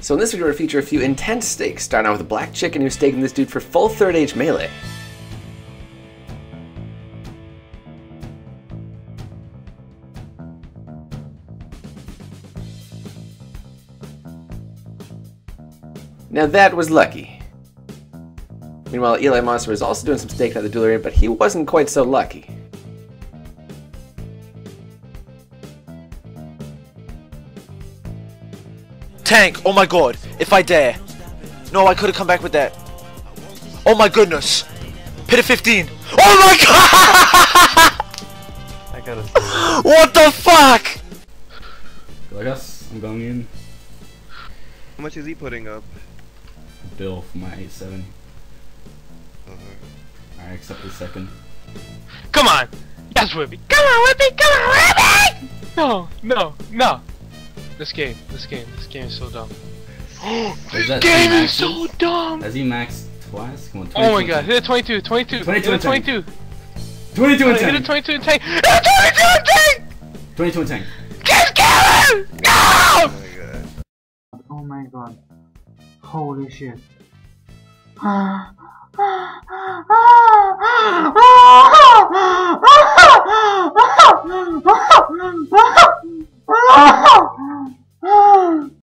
So in this video we're going to feature a few intense stakes, starting out with a black chicken who's staking this dude for full third age melee. Now that was lucky. Meanwhile, Eli Monster was also doing some staking at the Duelarium, but he wasn't quite so lucky. Tank, oh my god, if I dare. No, I could have come back with that. Oh my goodness. Pit of 15. Oh my god! I gotta see. What the fuck? I guess I'm going in. How much is he putting up? Bill for my 8-7. Alright, accept the second. Come on! Yes, Whippy! Come on, Whippy! Come on, Whippy! No, no, no! This game is so dumb. This game is so dumb! Has he maxed twice? Come on, 22. Oh my god, hit a 22, 22, 22, 22, 22 and 10! Hit a 22 and 10! Hit a 22 and 10! 22 and 10! Just kill him! No! Oh my god. Holy shit.